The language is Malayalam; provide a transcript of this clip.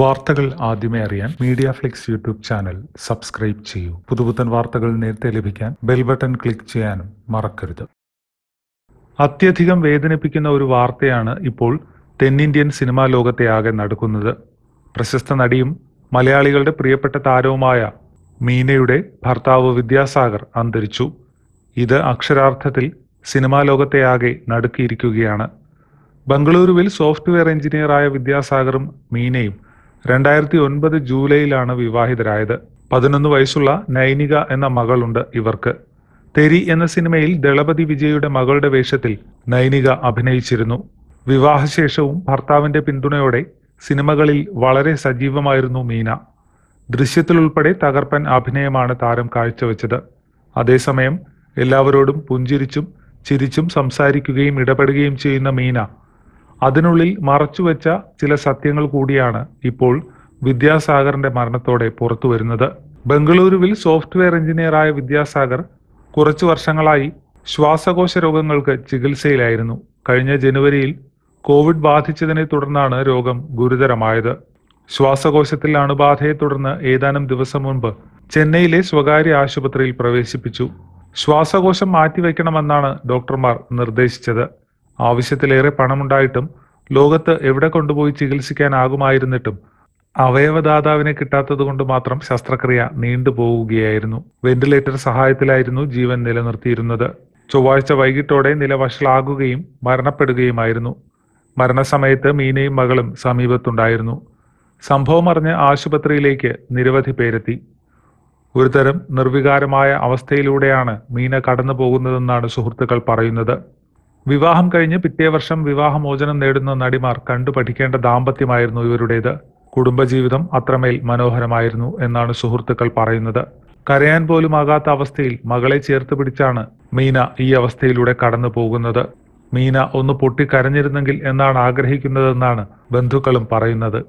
വാർത്തകൾ ആദ്യമേ അറിയാൻ media flix YouTube channel subscribe ചെയ്യൂ. പുതുപുത്തൻ വാർത്തകൾ നേരത്തെ ലഭിക്കാൻ ബെൽ ബട്ടൺ ക്ലിക്ക് ചെയ്യാനും മറക്കരുത്. അത്യധികം വേദനിപ്പിക്കുന്ന ഒരു വാർത്തയാണ് ഇപ്പോൾ തെന്നിന്ത്യൻ സിനിമാ ലോകത്തെ ആകെ നടക്കുന്നത്. പ്രശസ്ത നടിയും മലയാളികളുടെ പ്രിയപ്പെട്ട താരവുമായ മീനയുടെ ഭർത്താവ് വിദ്യാസാഗർ അന്തരിച്ചു. ഇത് അക്ഷരാർത്ഥത്തിൽ സിനിമാ ലോകത്തെ ആകെ നടുക്കിയിരിക്കുകയാണ്. ബംഗളൂരുവിൽ സോഫ്റ്റ്വെയർ എഞ്ചിനീയറായ വിദ്യാസാഗറും മീനയും 2009 ജൂലൈയിലാണ് വിവാഹിതരായത്. 11 വയസ്സുള്ള നൈനിക എന്ന മകളുണ്ട് ഇവർക്ക്. തെരി എന്ന സിനിമയിൽ ദളപതി വിജയുടെ മകളുടെ വേഷത്തിൽ നൈനിക അഭിനയിച്ചിരുന്നു. വിവാഹശേഷവും ഭർത്താവിന്റെ പിന്തുണയോടെ സിനിമകളിൽ വളരെ സജീവമായിരുന്നു മീന. ദൃശ്യത്തിലുൾപ്പെടെ തകർപ്പൻ അഭിനയമാണ് താരം കാഴ്ചവെച്ചത്. അതേസമയം എല്ലാവരോടും പുഞ്ചിരിച്ചും ചിരിച്ചും സംസാരിക്കുകയും ഇടപെടുകയും ചെയ്യുന്ന മീന, അതിനുള്ളിൽ മറച്ചുവെച്ച ചില സത്യങ്ങൾ കൂടിയാണ് ഇപ്പോൾ വിദ്യാസാഗറിന്റെ മരണത്തോടെ പുറത്തുവരുന്നത്. ബംഗളൂരുവിൽ സോഫ്റ്റ്വെയർ എഞ്ചിനീയറായ വിദ്യാസാഗർ കുറച്ചു വർഷങ്ങളായി ശ്വാസകോശ രോഗങ്ങൾക്ക് ചികിത്സയിലായിരുന്നു. കഴിഞ്ഞ ജനുവരിയിൽ കോവിഡ് ബാധിച്ചതിനെ തുടർന്നാണ് രോഗം ഗുരുതരമായത്. ശ്വാസകോശത്തിൽ അണുബാധയെ തുടർന്ന് ഏതാനും ദിവസം മുൻപ് ചെന്നൈയിലെ സ്വകാര്യ ആശുപത്രിയിൽ പ്രവേശിപ്പിച്ചു. ശ്വാസകോശം മാറ്റിവെക്കണമെന്നാണ് ഡോക്ടർമാർ നിർദ്ദേശിച്ചത്. ആവശ്യത്തിലേറെ പണമുണ്ടായിട്ടും ലോകത്ത് എവിടെ കൊണ്ടുപോയി ചികിത്സിക്കാനാകുമായിരുന്നിട്ടും അവയവദാതാവിനെ കിട്ടാത്തതുകൊണ്ട് മാത്രം ശസ്ത്രക്രിയ നീണ്ടുപോവുകയായിരുന്നു. വെന്റിലേറ്റർ സഹായത്തിലായിരുന്നു ജീവൻ നിലനിർത്തിയിരുന്നത്. ചൊവ്വാഴ്ച വൈകിട്ടോടെ നില വഷളാകുകയും മരണപ്പെടുകയുമായിരുന്നു. മരണസമയത്ത് മീനയും മകളും സമീപത്തുണ്ടായിരുന്നു. സംഭവമറിഞ്ഞ് ആശുപത്രിയിലേക്ക് നിരവധി പേരെത്തി. ഒരുതരം നിർവികാരമായ അവസ്ഥയിലൂടെയാണ് മീന കടന്നു പോകുന്നതെന്നാണ് സുഹൃത്തുക്കൾ പറയുന്നത്. വിവാഹം കഴിഞ്ഞ് പിറ്റേ വർഷം വിവാഹമോചനം നേടുന്ന നടിമാർ കണ്ടുപഠിക്കേണ്ട ദാമ്പത്യമായിരുന്നു ഇവരുടേത്. കുടുംബജീവിതം അത്രമേൽ മനോഹരമായിരുന്നു എന്നാണ് സുഹൃത്തുക്കൾ പറയുന്നത്. കരയാൻ പോലുമാകാത്ത അവസ്ഥയിൽ മകളെ ചേർത്ത് പിടിച്ചാണ് മീന ഈ അവസ്ഥയിലൂടെ കടന്നു പോകുന്നത്. മീന ഒന്ന് പൊട്ടിക്കരഞ്ഞിരുന്നെങ്കിൽ എന്നാണ് ആഗ്രഹിക്കുന്നതെന്നാണ് ബന്ധുക്കളും പറയുന്നത്.